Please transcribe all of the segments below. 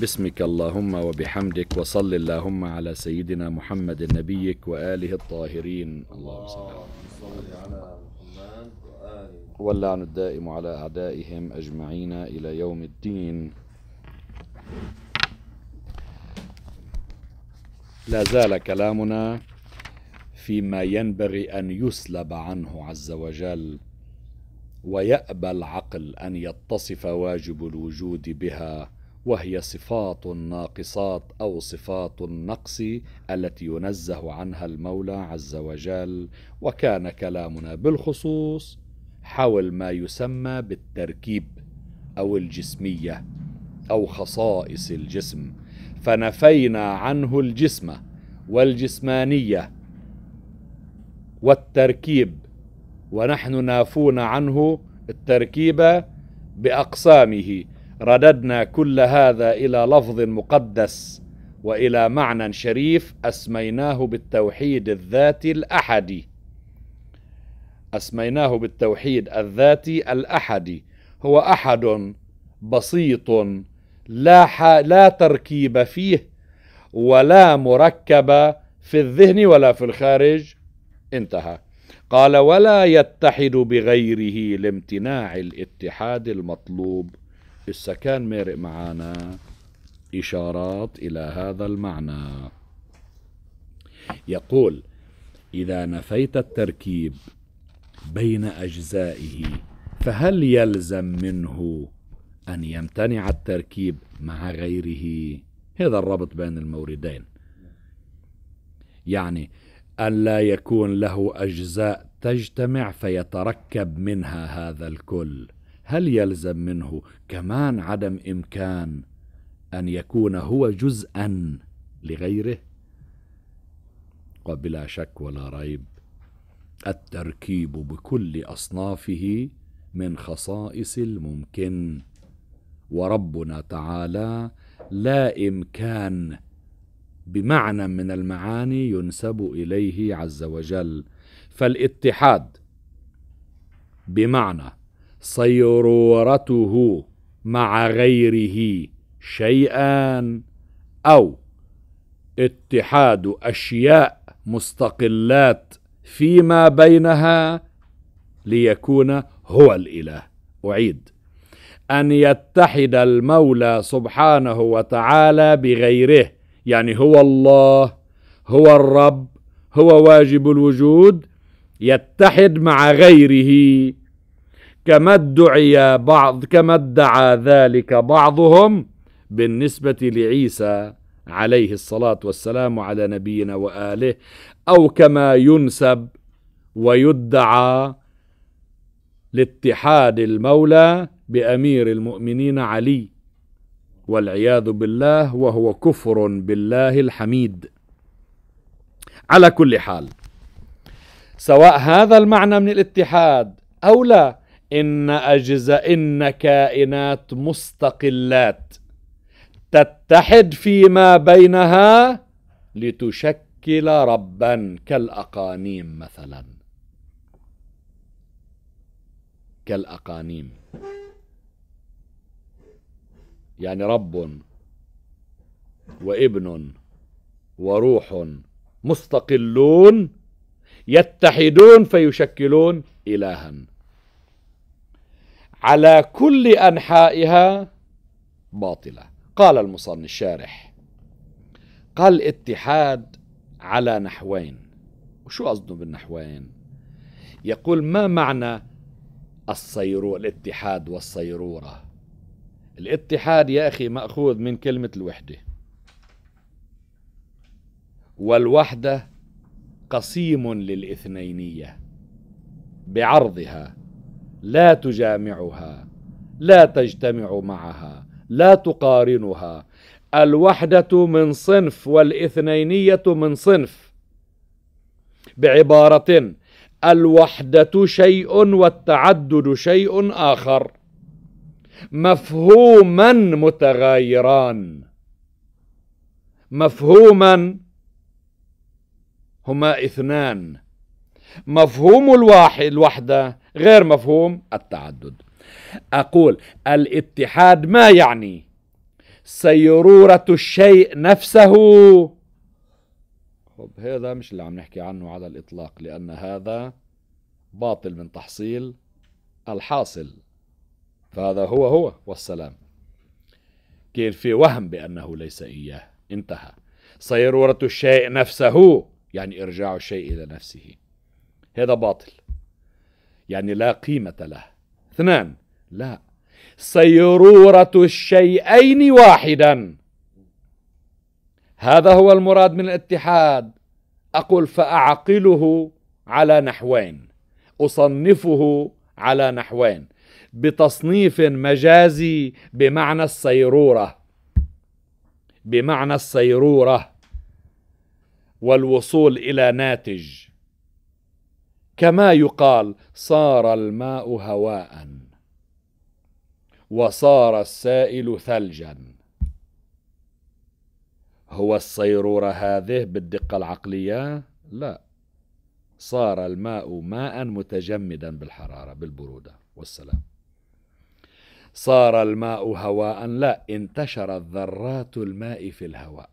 باسمك اللهم وبحمدك، وصل اللهم على سيدنا محمد نبيك وآله الطاهرين. اللهم صل على محمد وآله، واللعن الدائم على أعدائهم أجمعين إلى يوم الدين. لا زال كلامنا فيما ينبغي أن يسلب عنه عز وجل، ويأبى العقل أن يتصف واجب الوجود بها، وهي صفات ناقصات أو صفات النقص التي ينزه عنها المولى عز وجل. وكان كلامنا بالخصوص حول ما يسمى بالتركيب أو الجسمية أو خصائص الجسم، فنفينا عنه الجسم والجسمانية والتركيب، ونحن نافون عنه التركيب بأقسامه. رددنا كل هذا إلى لفظ مقدس وإلى معنى شريف أسميناه بالتوحيد الذاتي الأحدي، أسميناه بالتوحيد الذاتي الأحدي. هو أحد بسيط لا تركيب فيه ولا مركب في الذهن ولا في الخارج. انتهى. قال: ولا يتحد بغيره لامتناع الاتحاد المطلوب. إسا كان مارق معانا إشارات إلى هذا المعنى. يقول: إذا نفيت التركيب بين أجزائه فهل يلزم منه أن يمتنع التركيب مع غيره؟ هذا الربط بين الموردين، يعني أن لا يكون له أجزاء تجتمع فيتركب منها هذا الكل. هل يلزم منه كمان عدم إمكان أن يكون هو جزءا لغيره؟ وبلا شك ولا ريب التركيب بكل أصنافه من خصائص الممكن، وربنا تعالى لا إمكان بمعنى من المعاني ينسب إليه عز وجل. فالاتحاد بمعنى صيرورته مع غيره شيئان، أو اتحاد أشياء مستقلات فيما بينها ليكون هو الإله. أعيد: أن يتحد المولى سبحانه وتعالى بغيره، يعني هو الله، هو الرب، هو واجب الوجود، يتحد مع غيره، كما ادعى ذلك بعضهم بالنسبة لعيسى عليه الصلاة والسلام على نبينا وآله، أو كما ينسب ويدعى لاتحاد المولى بأمير المؤمنين علي، والعياذ بالله، وهو كفر بالله الحميد. على كل حال، سواء هذا المعنى من الاتحاد أو لا، إن كائنات مستقلات تتحد فيما بينها لتشكل ربا، كالأقانيم مثلا، كالأقانيم، يعني رب وابن وروح مستقلون يتحدون فيشكلون إلها على كل أنحائها باطلة. قال المصنف الشارح: قال الاتحاد على نحوين. وشو قصده بالنحوين؟ يقول: ما معنى الصيرورة، الاتحاد والصيرورة؟ الاتحاد يا أخي مأخوذ من كلمة الوحدة، والوحدة قسيم للإثنينية بعرضها، لا تجامعها، لا تجتمع معها، لا تقارنها. الوحدة من صنف والإثنينية من صنف. بعبارة، الوحدة شيء والتعدد شيء آخر، مفهوما متغايران. مفهوما هما اثنان، مفهوم الوحدة غير مفهوم التعدد. أقول: الاتحاد ما يعني؟ سيرورة الشيء نفسه. هذا مش اللي عم نحكي عنه على الإطلاق، لأن هذا باطل من تحصيل الحاصل، فهذا هو والسلام. كيف في وهم بأنه ليس إياه، انتهى. سيرورة الشيء نفسه يعني إرجاع الشيء إلى نفسه، هذا باطل يعني لا قيمة له. اثنان، لا، سيرورة الشيئين واحدا، هذا هو المراد من الاتحاد. أقول فأعقله على نحوين، أصنفه على نحوين، بتصنيف مجازي بمعنى السيرورة، بمعنى السيرورة والوصول إلى ناتج، كما يقال صار الماء هواء وصار السائل ثلجا. هو السيرورة هذه بالدقة العقلية؟ لا، صار الماء ماء متجمدا بالحرارة بالبرودة والسلام. صار الماء هواء؟ لا، انتشرت ذرات الماء في الهواء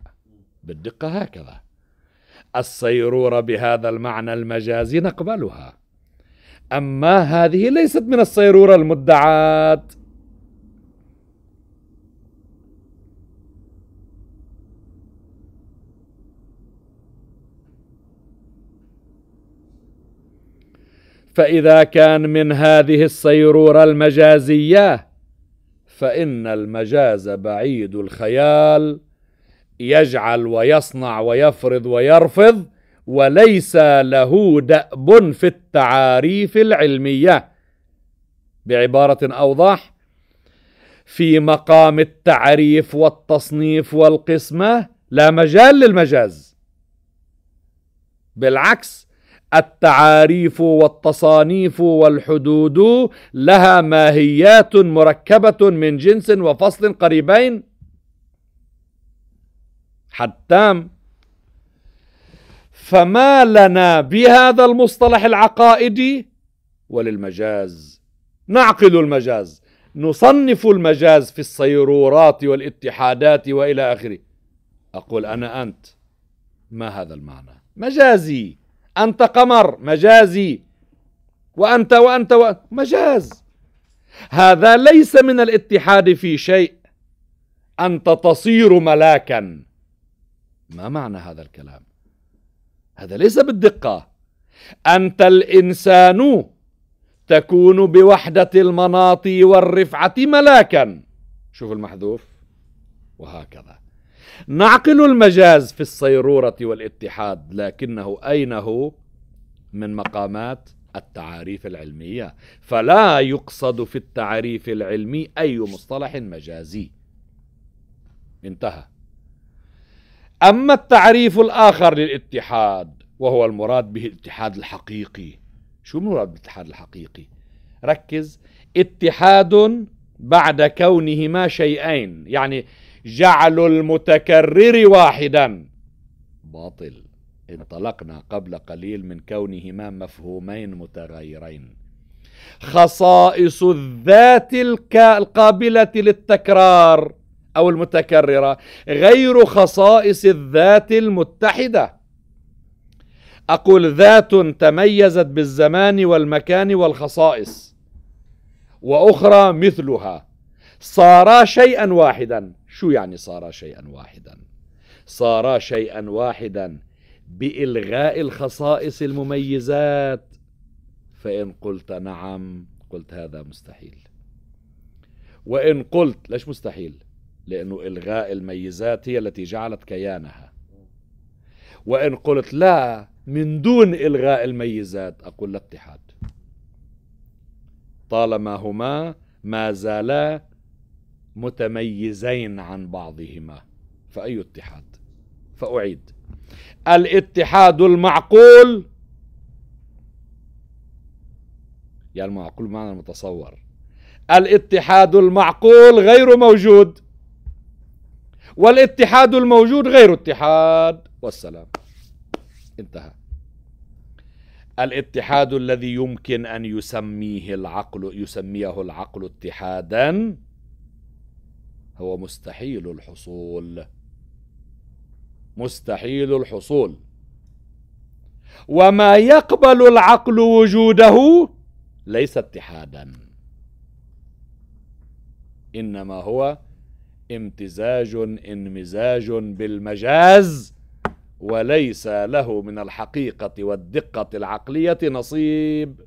بالدقة. هكذا السيرورة بهذا المعنى المجازي نقبلها، أما هذه ليست من السيرورة المدعات. فإذا كان من هذه السيرورة المجازية، فإن المجاز بعيد الخيال، يجعل ويصنع ويفرض ويرفض، وليس له دأب في التعاريف العلمية. بعبارة أوضح، في مقام التعريف والتصنيف والقسمة لا مجال للمجاز، بالعكس التعاريف والتصانيف والحدود لها ماهيات مركبة من جنس وفصل قريبين حتى، فما لنا بهذا المصطلح العقائدي وللمجاز. نعقل المجاز، نصنف المجاز في السيرورات والاتحادات وإلى آخره. أقول أنا أنت، ما هذا المعنى؟ مجازي. أنت قمر، مجازي. وأنت مجاز. هذا ليس من الاتحاد في شيء. أنت تصير ملاكا، ما معنى هذا الكلام؟ هذا ليس بالدقة. أنت الإنسان تكون بوحدة المناط والرفعة ملاكا، شوف المحذوف. وهكذا نعقل المجاز في السيرورة والاتحاد، لكنه أين هو من مقامات التعاريف العلمية، فلا يقصد في التعريف العلمي أي مصطلح مجازي، انتهى. أما التعريف الآخر للاتحاد، وهو المراد به الاتحاد الحقيقي. شو المراد بالاتحاد الحقيقي؟ ركز، اتحاد بعد كونهما شيئين، يعني جعل المتكرر واحدا، باطل. انطلقنا قبل قليل من كونهما مفهومين متغيرين. خصائص الذات القابلة للتكرار أو المتكررة غير خصائص الذات المتحدة. أقول ذات تميزت بالزمان والمكان والخصائص، وأخرى مثلها، صارا شيئا واحدا. شو يعني صارا شيئا واحدا؟ صارا شيئا واحدا بإلغاء الخصائص المميزات. فإن قلت نعم، قلت هذا مستحيل. وإن قلت، ليش مستحيل؟ لأنه إلغاء الميزات هي التي جعلت كيانها. وإن قلت لا، من دون إلغاء الميزات، أقول لا اتحاد، طالما هما ما زالا متميزين عن بعضهما فأي اتحاد. فأعيد، الاتحاد المعقول، يعني المعقول معنى المتصور، الاتحاد المعقول غير موجود، والاتحاد الموجود غير اتحاد والسلام، انتهى. الاتحاد الذي يمكن أن يسميه العقل اتحادا هو مستحيل الحصول، مستحيل الحصول. وما يقبل العقل وجوده ليس اتحادا، إنما هو امتزاج انمزاج بالمجاز، وليس له من الحقيقة والدقة العقلية نصيب.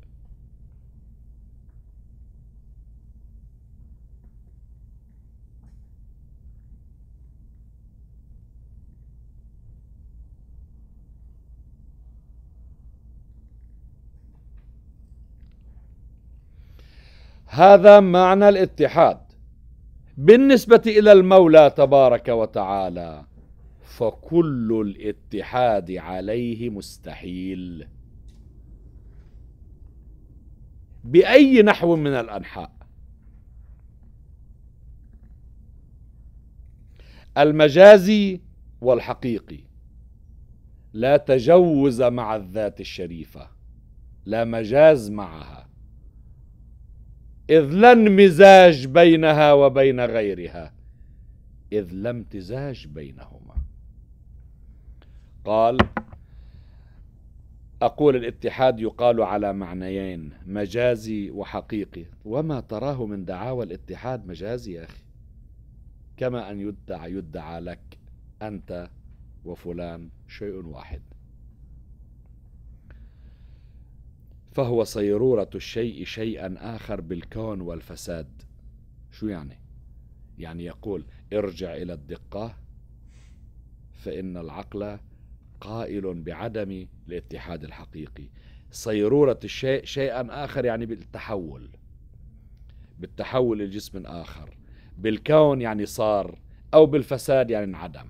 هذا معنى الاتحاد بالنسبة إلى المولى تبارك وتعالى، فكل الاتحاد عليه مستحيل بأي نحو من الأنحاء. المجازي والحقيقي لا تجوز مع الذات الشريفة، لا مجاز معها، إذ لا انمزاج بينها وبين غيرها، إذ لا امتزاج بينهما. قال: أقول الاتحاد يقال على معنيين، مجازي وحقيقي. وما تراه من دعاوى الاتحاد مجازي يا أخي، كما أن يدعى لك أنت وفلان شيء واحد، فهو صيرورة الشيء شيئا آخر بالكون والفساد. شو يعني؟ يعني يقول ارجع إلى الدقة فإن العقل قائل بعدم الاتحاد الحقيقي. صيرورة الشيء شيئا آخر يعني بالتحول، بالتحول لجسم آخر، بالكون يعني صار، أو بالفساد يعني انعدم،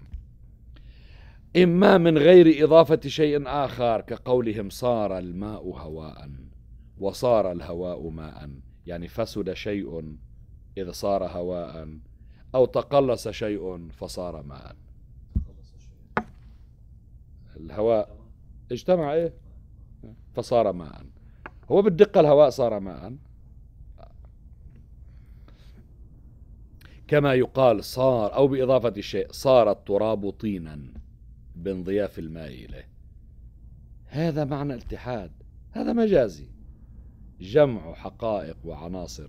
إما من غير إضافة شيء آخر، كقولهم صار الماء هواء وصار الهواء ماء، يعني فسد شيء إذ صار هواء، أو تقلص شيء فصار ماء. الهواء اجتمع إيه فصار ماء، هو بالدقة الهواء صار ماء. كما يقال صار، أو بإضافة الشيء، صار التراب طينا بانضياف الماء إليه. هذا معنى الاتحاد، هذا مجازي، جمع حقائق وعناصر.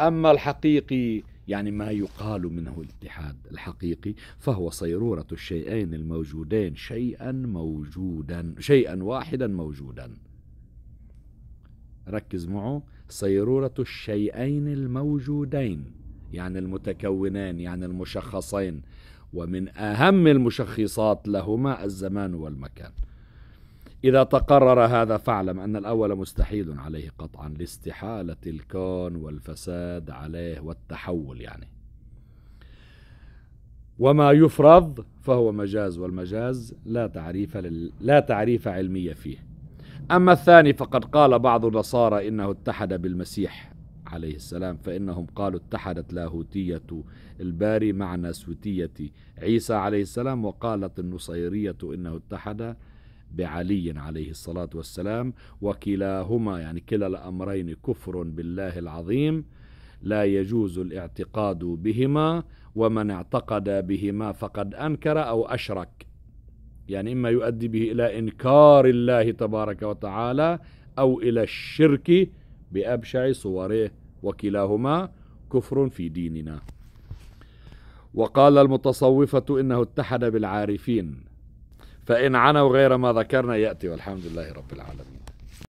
أما الحقيقي يعني ما يقال منه الاتحاد الحقيقي، فهو صيرورة الشيئين الموجودين شيئا موجودا، شيئا واحدا موجودا. ركز معه، صيرورة الشيئين الموجودين يعني المتكونين، يعني المشخصين، ومن أهم المشخصات لهما الزمان والمكان. إذا تقرر هذا فاعلم أن الأول مستحيل عليه قطعا، لاستحالة الكون والفساد عليه والتحول يعني. وما يفرض فهو مجاز، والمجاز لا تعريف علمية فيه. أما الثاني فقد قال بعض النصارى إنه اتحد بالمسيح عليه السلام، فإنهم قالوا اتحدت لاهوتية الباري مع ناسوتية عيسى عليه السلام، وقالت النصيرية إنه اتحد بعلي عليه الصلاة والسلام، وكلاهما يعني كلا الأمرين كفر بالله العظيم، لا يجوز الاعتقاد بهما، ومن اعتقد بهما فقد أنكر أو أشرك، يعني إما يؤدي به إلى إنكار الله تبارك وتعالى أو إلى الشرك بأبشع صوره، وكلاهما كفر في ديننا. وقال المتصوفة إنه اتحد بالعارفين، فإن عنوا غير ما ذكرنا يأتي، والحمد لله رب العالمين.